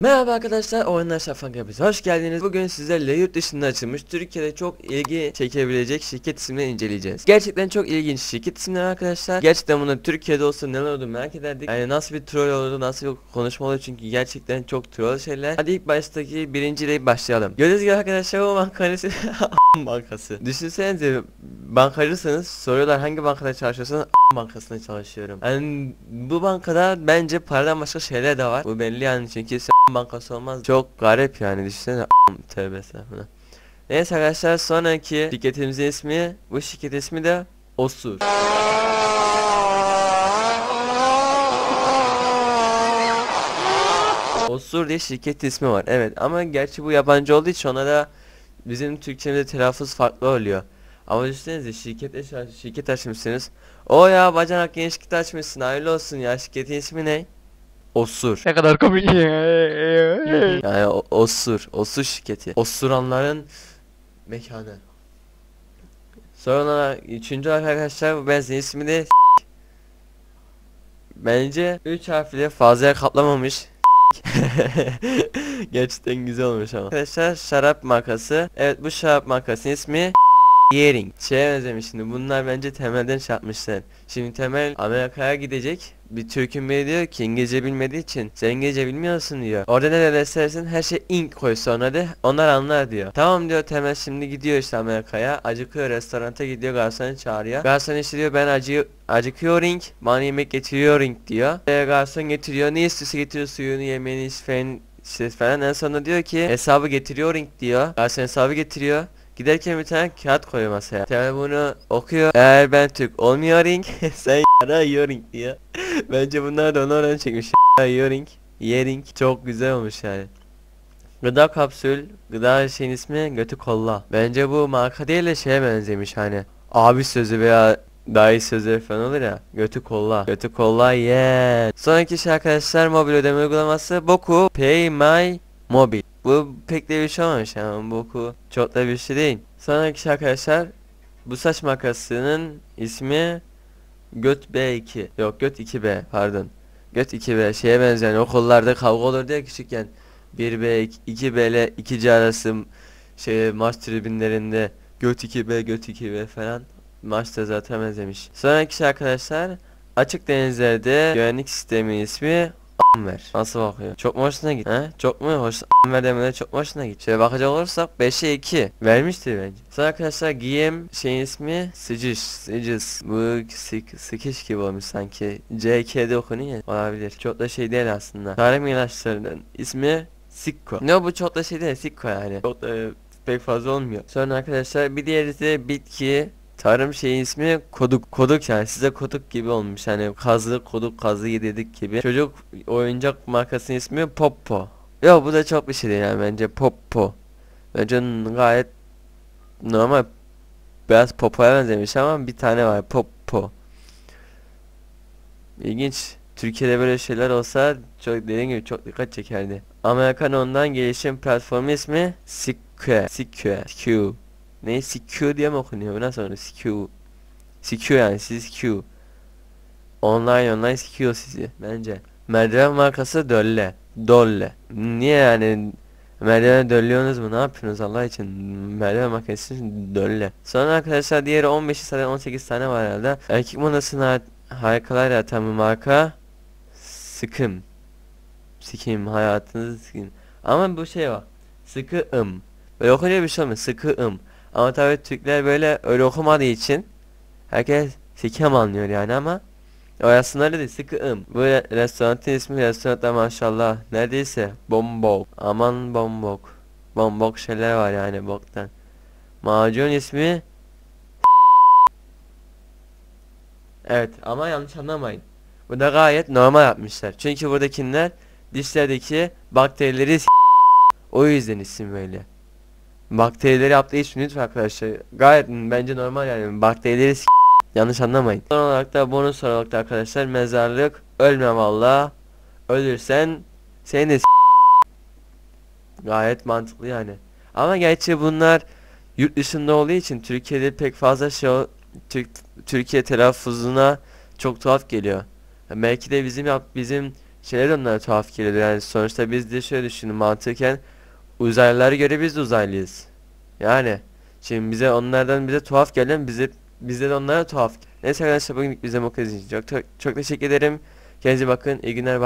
Merhaba arkadaşlar, Oyunların Şafağı'na hoş geldiniz. Bugün sizlerle yurt dışında açılmış, Türkiye'de çok ilgi çekebilecek şirket isimleri inceleyeceğiz. Gerçekten çok ilginç şirket isimleri arkadaşlar. Gerçekten bunu Türkiye'de olsa neler oldu merak ederdik. Yani nasıl bir troll oldu, nasıl bir konuşma oldu, çünkü gerçekten çok troll şeyler. Hadi ilk baştaki birinciyle başlayalım. Gördüğünüz gibi arkadaşlar bu bankanesi bankası. Düşünsenize bankacısınız, soruyorlar hangi bankada çalışıyorsanız bankasına çalışıyorum. Yani bu bankada bence paradan başka şeyler de var. Bu belli yani, çünkü bankası olmaz. Çok garip yani, düşünsene. Tövbe estağfurullah. Neyse arkadaşlar, sonraki şirketimizin ismi, bu şirket ismi de Osur. Osur diye şirket ismi var, evet, ama gerçi bu yabancı olduğu için ona da bizim Türkçemizde telaffuz farklı oluyor. Ama düşünsenize şirket açmışsınız. O ya bacanak yeni şirket açmışsın, hayırlı olsun ya, şirketin ismi ne? Osur. Ne kadar komik ya. Yani Osur şirketi. Osuranların mekanı. Sonra üçüncü arkadaşlar, bu benzin ismi de bence 3 harfle fazla katlamamış. Gerçekten güzel olmuş ama. Arkadaşlar şarap markası. Evet, bu şarap markasının ismi Yering. Şeye benzemiş şimdi, bunlar bence temelden çarpmışlar. Şimdi Temel Amerika'ya gidecek. Bir Türk'ün biri diyor ki İngilizce bilmediği için sen İngilizce bilmiyorsun diyor. Orada ne dersen her şey ing koy sonra de onlar anlar diyor. Tamam diyor Temel, şimdi gidiyor işte Amerika'ya. Acıkıyor, restoranta gidiyor, garsonu çağırıyor. Garson işte diyor ben acıkıyor ring, bana yemek getiriyor ring diyor. Garson getiriyor, ne istiyorsa getiriyor, suyunu, yemeğini falan. En sonunda diyor ki hesabı getiriyor ring diyor. Garson hesabı getiriyor. Giderken bir tane kağıt koyuyor masaya. Temel bunu okuyor. Eğer ben Türk olmuyor ring, sen ara yoring diyor. Bence bunlar da onu oradan çekmiş. Yoring. Çok güzel olmuş yani. Gıda kapsül. Gıda şeyin ismi götü kolla. Bence bu marka değil de şeye benzemiş hani. Abi sözü veya dayı sözü falan olur ya. Götü kolla. Götü kolla yeah. Sonraki şey arkadaşlar, mobil ödeme uygulaması. Boku Pay My Mobil. Bu pek de bir şey olmamış yani, boku çok da bir şey değil. Sonraki şey arkadaşlar, bu saç makasının ismi Göt B2. Yok Göt 2B pardon. Göt 2B şeye benzeyen, okullarda kavga olur diye küçükken 1B 2B ile 2C arası şey maç tribünlerinde Göt 2B Göt 2B falan maçta zaten benzemiş. Sonraki şey arkadaşlar, açık denizlerde güvenlik sistemi ismi Amber. Nasıl bakıyor? Çok mu hoşuna git? He? Çok mu hoş? Amber demeden çok mu hoşuna git? Şöyle bakacak olursak 5'e 2 vermiştir bence. Sonra arkadaşlar giyim şeyin ismi Sıcış. Bu sıkış gibi olmuş sanki. CK'de okunuyor. Olabilir. Çok da şey değil aslında. Tarım ilaçlarının ismi Sikko. Ne bu çok da şey değil Sikko yani. Çok da pek fazla olmuyor. Sonra arkadaşlar bir diğeri de bitki. Tarım şeyin ismi koduk yani size koduk gibi olmuş hani kazı yedik gibi. Çocuk oyuncak markasının ismi Poppo. Yok bu da çok bir şey değil yani, bence Poppo. Bence gayet normal, biraz Poppo'ya benzemiş ama bir tane var Poppo. İlginç. Türkiye'de böyle şeyler olsa çok dediğim gibi çok dikkat çekerdi. Amerikan ondan gelişim platformu ismi Square. Ne CQ diye mi okunuyor? Nasıl onu? CQ yani siz Q. Online CQ sizi bence. Merdiven markası Dolle. Niye yani merdiven döllüyorsunuz mu? Ne yapıyorsunuz Allah için? Merdiven markası Dolle. Sonra arkadaşlar diğeri 15 tane 18 tane var herhalde. Erkek modasına harikalar yaratan bir marka Sıkım hayatınızı sıkın. Ama bu şey var. Sıkım. Böyle okunuyor bir şey olmuyor. Sıkım. Ama tabii Türkler böyle öyle okumadığı için herkes sikem anlıyor yani, ama o aslında öyle değil, sıkım. Bu restoranın ismi, restoranda maşallah neredeyse bombok, aman bombok şeyler var yani boktan. Macun ismi evet, ama yanlış anlamayın, bu da gayet normal yapmışlar çünkü buradakiler dişlerdeki bakterileri o yüzden isim böyle. Bakterileri yaptığı için lütfen arkadaşlar, gayet bence normal yani, bakterileri yanlış anlamayın. Son olarak da bonus olarak da arkadaşlar mezarlık, ölme valla, ölürsen seni de gayet mantıklı yani. Ama gerçi bunlar yurt dışında olduğu için Türkiye'de pek fazla şey Türkiye telaffuzuna çok tuhaf geliyor. Yani belki de bizim şeyler onlara tuhaf geliyordu. Yani sonuçta biz de şöyle düşünün mantıken, uzaylılara göre biz de uzaylıyız. Yani şimdi bize onlardan bize tuhaf gelen bizde de onlara tuhaf. Neyse arkadaşlar, bugünlük bize bu kadar. Çok teşekkür ederim. Kendinize bakın. İyi günler.